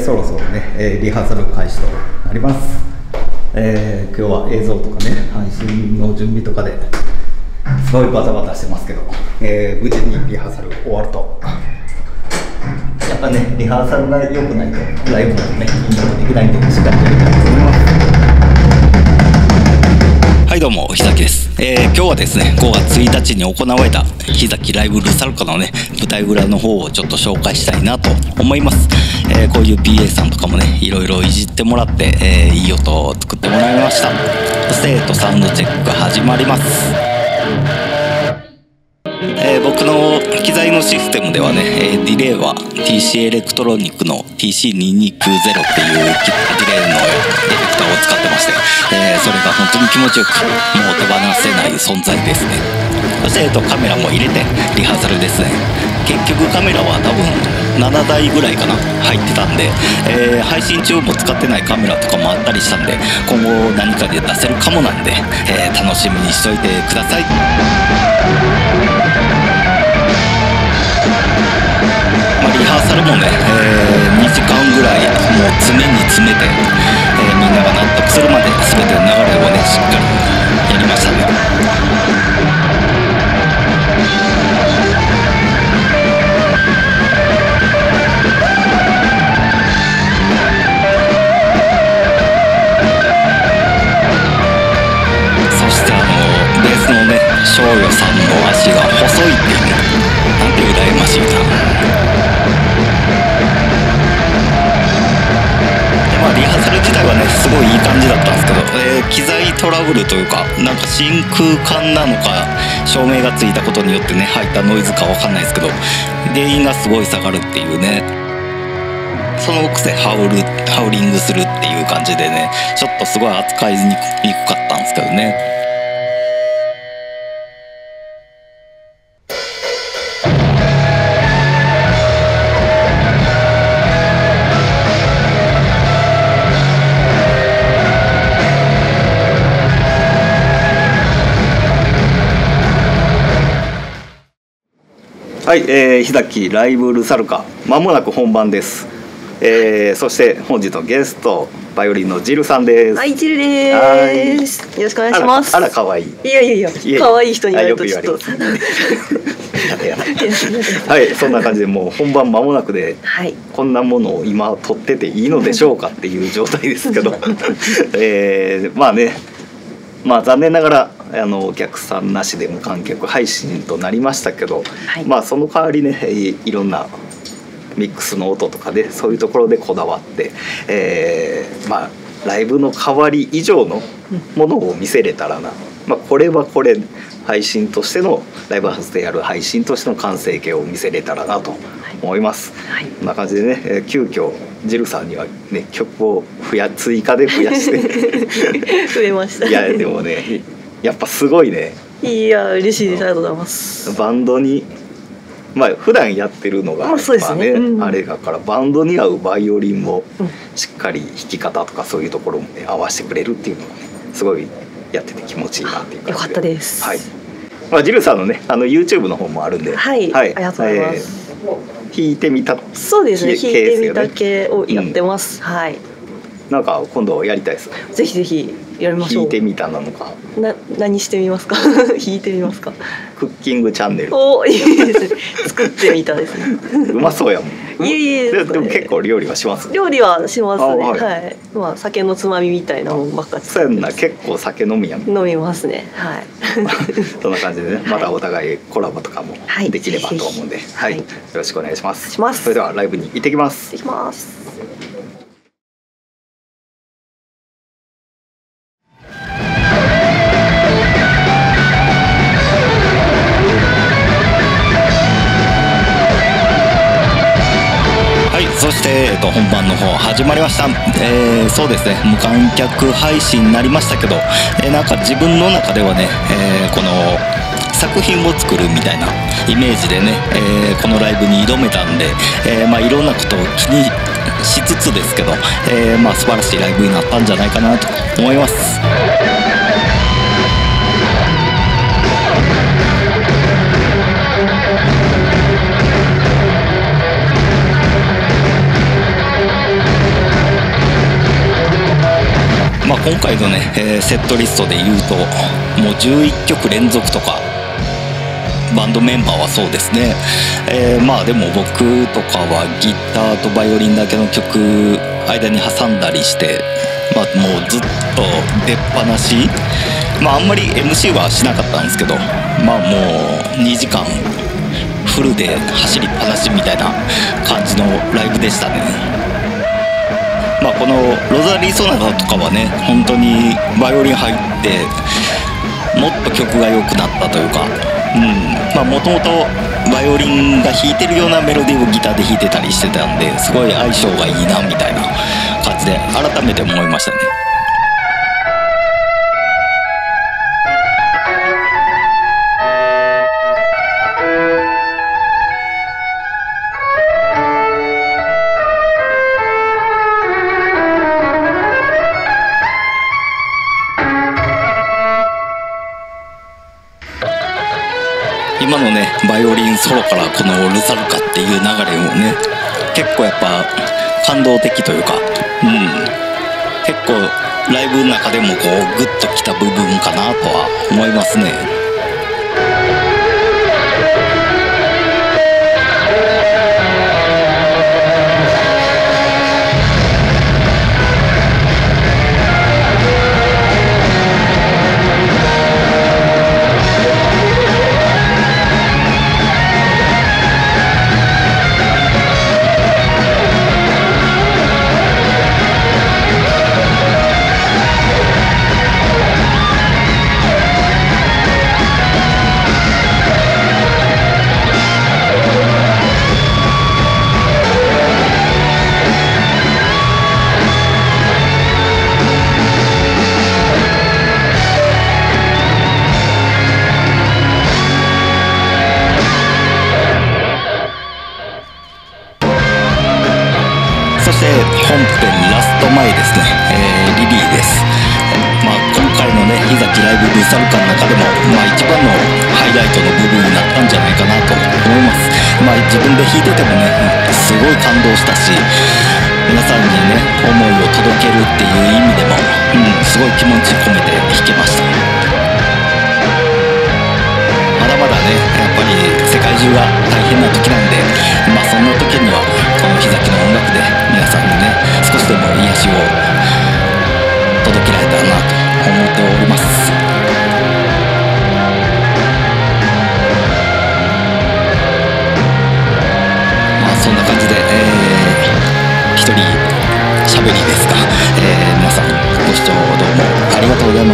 そろそろね、リハーサル開始となります。今日は映像とかね、配信の準備とかですごいバタバタしてますけど、無事にリハーサル終わると、やっぱね、リハーサルが良くないとライブもね、緊張できないんで、しっかりやりたいと思います。はいどうも、ひざきです。今日はですね、5月1日に行われたひざきライブルサルカのね、舞台裏の方をちょっと紹介したいなと思います。こういう PA さんとかもね、いろいろいじってもらって、いい音を作ってもらいました。そして、サウンドチェックが始まります。僕の機材のシステムではね、ディレイは TC エレクトロニックの TC2290 っていうディレイのエフェクターを使ってまして、それが本当に気持ちよく、もう手放せない存在ですね。そして、カメラも入れてリハーサルですね。結局カメラは多分7台ぐらいかな入ってたんで、配信中も使ってないカメラとかもあったりしたんで、今後何かで出せるかもなんで、楽しみにしといてください。リハーサルもね、2時間ぐらいもう詰めに詰めて、みんなが納得するまで全ての流れをね、しっかりやりましたね。そしてベースのね、しょうよさんの足が細いっていうね、なんて羨ましいな。リハーサル自体はね、すごいいい感じだったんですけど、機材トラブルというか、なんか真空管なのか照明がついたことによってね、入ったノイズかわかんないですけど、原因がすごい下がるっていうね。そのくせハウリングするっていう感じでね、ちょっとすごい扱いにくかったんですけどね。はい、ひざきライブルサルカ、まもなく本番です。そして本日のゲスト、バイオリンのジルさんです。はい、ジルです。よろしくお願いします。あら可愛い。いやいやいや、可愛い人になるとちょっと。はい、そんな感じでもう本番まもなくで、はい、こんなものを今撮ってていいのでしょうかっていう状態ですけど、まあね、まあ残念ながら。お客さんなしで無観客配信となりましたけど、はい、まあその代わりね、いろんなミックスの音とかで、ね、そういうところでこだわって、まあライブの代わり以上のものを見せれたらな、まあ、これはこれ配信としてのライブハウスでやる配信としての完成形を見せれたらなと思います。はいはい、こんな感じでね、急遽ジルさんにはね、曲を追加で増やして増えました、ね。いやでもね。やっぱすごいね。いや嬉しいです。ありがとうございます。バンドに、まあ普段やってるのがやっぱね、あれだからバンドに合うバイオリンもしっかり弾き方とかそういうところもね、合わせてくれるっていうのがね、すごいやってて気持ちいいなっていう感じで。よかったです。はい。まあジルさんのね、YouTube の方もあるんで。はい。はい。ありがとうございます。弾いてみた。そうですね。弾いてみた系をやってます。はい。なんか今度やりたいです。ぜひぜひ。やりましょう。弾いてみたなのか。何してみますか。弾いてみますか。クッキングチャンネル。お、いいですね。作ってみたですね。うまそうやもん。いえいえ。でも結構料理はします。料理はしますね。はい。まあ酒のつまみみたいなもんばっかり。そうやんな。結構酒飲みやん。飲みますね。はい。そんな感じでね。またお互いコラボとかもできればと思うんで、はい。よろしくお願いします。します。それではライブに行ってきます。行ってきます。そして、本番の方始まりました。そうですね、無観客配信になりましたけど、なんか自分の中ではね、この作品を作るみたいなイメージでね、このライブに挑めたんで、まあ、いろんなことを気にしつつですけど、まあ、素晴らしいライブになったんじゃないかなと思います。セットリストでいうともう11曲連続とかバンドメンバーはそうですね、まあでも僕とかはギターとバイオリンだけの曲間に挟んだりして、まあ、もうずっと出っ放し、まあ、あんまり MC はしなかったんですけど、まあもう2時間フルで走りっぱなしみたいな感じのライブでしたね。まあ、このロザリー・ソナタとかはね本当にバイオリン入ってもっと曲が良くなったというか、もともとバイオリンが弾いてるようなメロディーをギターで弾いてたりしてたんですごい相性がいいなみたいな感じで改めて思いましたね。今のねバイオリンソロからこの「ルサルカ」っていう流れもね結構やっぱ感動的というか、結構ライブの中でもこうグッときた部分かなとは思いますね。本編ラスト前ですね、リリーです。今回のね日崎ライブ「ルサルカ」の中でも、一番のハイライトの部分になったんじゃないかなと思います。自分で弾いててもねすごい感動したし、皆さんにね思いを届けるっていう意味でも、すごい気持ち込めて弾けました。まだまだねやっぱり世界中が大変な時なんで、そんな時にはこの日崎の音楽で皆さんにね少しでも癒しを届けられたらなと思っております。そんな感じで、一人しゃべりですが、皆さんご視聴どうもありがとうございました。